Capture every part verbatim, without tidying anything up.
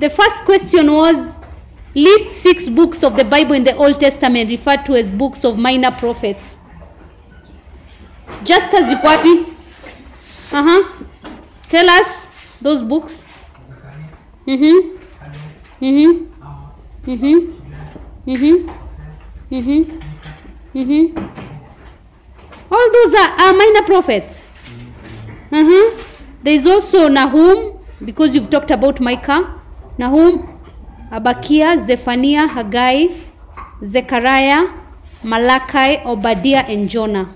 The first question was, list six books of the Bible in the Old Testament referred to as books of minor prophets. Just as you copy. Uh-huh. Tell us those books. Mm-hmm. Mm-hmm. Mm-hmm. Mm-hmm. Mm-hmm. Mm-hmm. All those are, are minor prophets. Uh-huh. There is also Nahum, because you've talked about Micah. Nahum, Habakkuk, Zephaniah, Haggai, Zechariah, Malachi, Obadiah, and Jonah.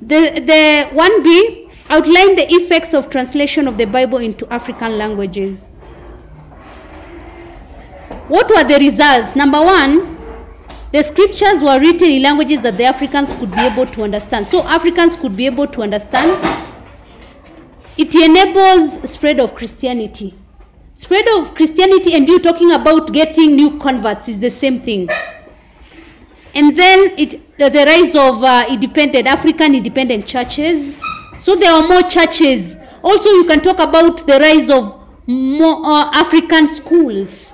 The, the one B, outline the effects of translation of the Bible into African languages. What were the results? Number one, the scriptures were written in languages that the Africans could be able to understand. So Africans could be able to understand. It enables spread of Christianity. Spread of Christianity and you talking about getting new converts is the same thing. And then it, the, the rise of uh, independent African independent churches. So there are more churches. Also you can talk about the rise of more uh, African schools.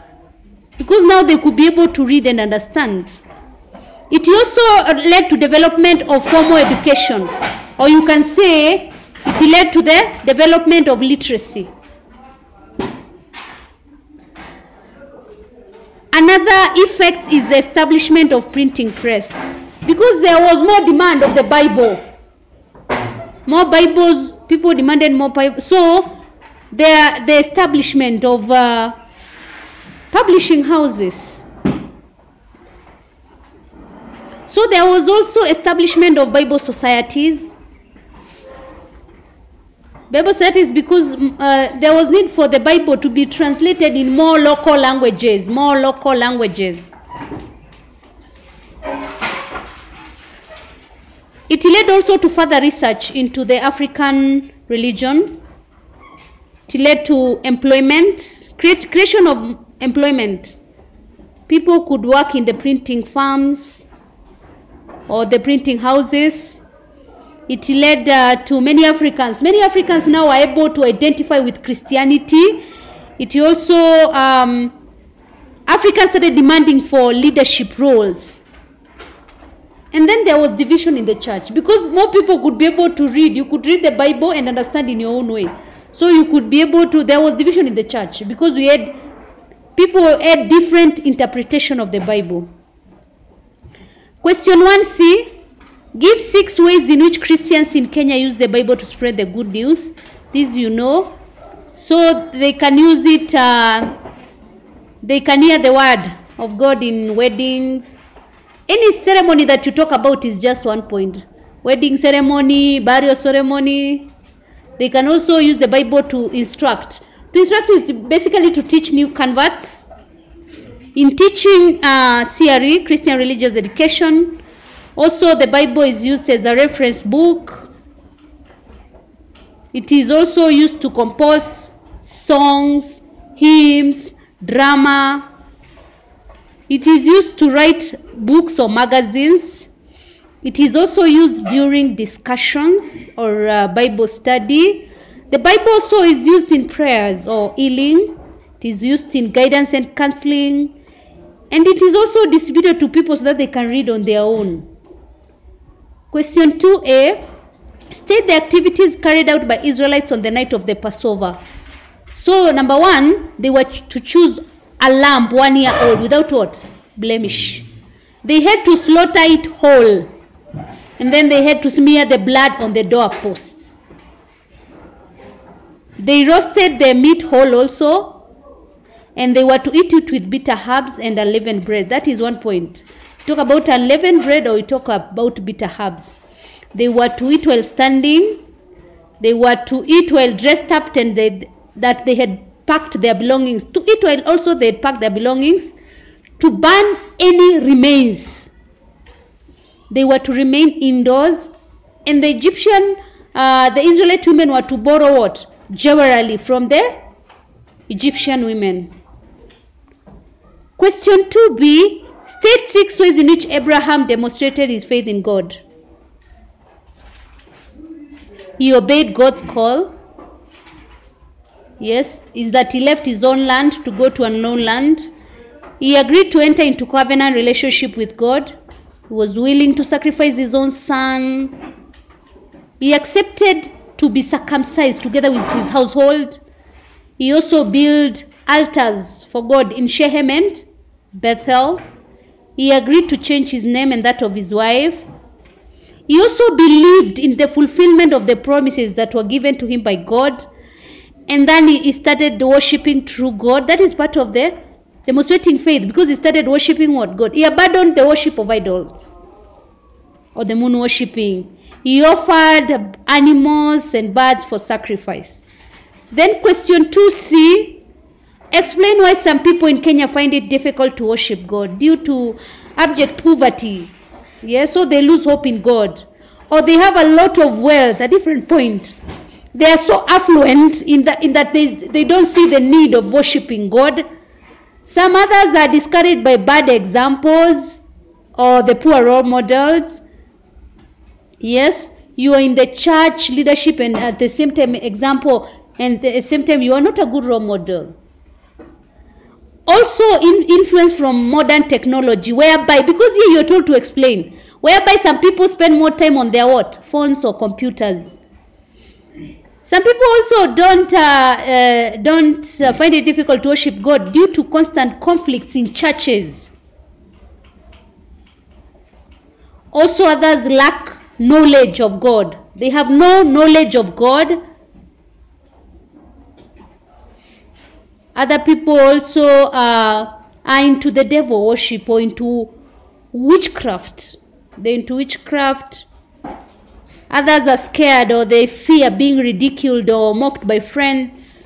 Because now they could be able to read and understand. It also led to development of formal education. Or you can say it led to the development of literacy. Another effect is the establishment of printing press. Because there was more demand of the Bible. More Bibles, people demanded more Bibles. So the, the establishment of uh, publishing houses. So there was also establishment of Bible societies. Bible societies, because uh, there was need for the Bible to be translated in more local languages, more local languages. It led also to further research into the African religion. It led to employment, create, creation of employment. People could work in the printing farms or the printing houses. It led uh, to many Africans. Many Africans now are able to identify with Christianity. It also, um, Africans started demanding for leadership roles. And then there was division in the church because more people could be able to read. You could read the Bible and understand in your own way. So you could be able to, there was division in the church because we had, people had different interpretation of the Bible. Question one C. Give six ways in which Christians in Kenya use the Bible to spread the good news. This you know. So they can use it, uh, they can hear the word of God in weddings. Any ceremony that you talk about is just one point. Wedding ceremony, burial ceremony. They can also use the Bible to instruct. To instruct is basically to teach new converts. In teaching uh, C R E, Christian Religious Education. Also, the Bible is used as a reference book. It is also used to compose songs, hymns, drama. It is used to write books or magazines. It is also used during discussions or uh, Bible study. The Bible also is used in prayers or healing. It is used in guidance and counseling. And it is also distributed to people so that they can read on their own. Question two A, state the activities carried out by Israelites on the night of the Passover. So number one, they were ch to choose a lamb one year old without what? Blemish. They had to slaughter it whole. And then they had to smear the blood on the doorposts. They roasted the meat whole also. And they were to eat it with bitter herbs and unleavened bread. That is one point. Talk about unleavened bread or we talk about bitter herbs. They were to eat while standing. They were to eat while dressed up and they, that they had packed their belongings. To eat while also they had packed their belongings. To burn any remains. They were to remain indoors. And the Egyptian, uh, the Israelite women were to borrow what? Jewelry from the Egyptian women. Question two B. State six ways in which Abraham demonstrated his faith in God. He obeyed God's call. yes, is that he left his own land to go to unknown land. He agreed to enter into covenant relationship with God. He was willing to sacrifice his own son. He accepted to be circumcised together with his household. He also built altars for God in Shechem and Bethel. He agreed to change his name and that of his wife. He also believed in the fulfillment of the promises that were given to him by God. And then he started worshipping true God. That is part of the demonstrating faith, because he started worshipping what? God. He abandoned the worship of idols or the moon worshipping. He offered animals and birds for sacrifice. Then question two C. Explain why some people in Kenya find it difficult to worship God due to abject poverty. Yeah, so they lose hope in God. Or they have a lot of wealth, a different point. They are so affluent in that, in that they, they don't see the need of worshiping God. Some others are discouraged by bad examples or the poor role models. Yes, you are in the church leadership and at the same time example and at the same time you are not a good role model. Also in influence from modern technology, whereby, because here you're told to explain, whereby some people spend more time on their what? Phones or computers. Some people also don't, uh, uh, don't uh, find it difficult to worship God due to constant conflicts in churches. Also others lack knowledge of God. They have no knowledge of God. Other people also uh, are into the devil worship or into witchcraft. They're into witchcraft. Others are scared or they fear being ridiculed or mocked by friends.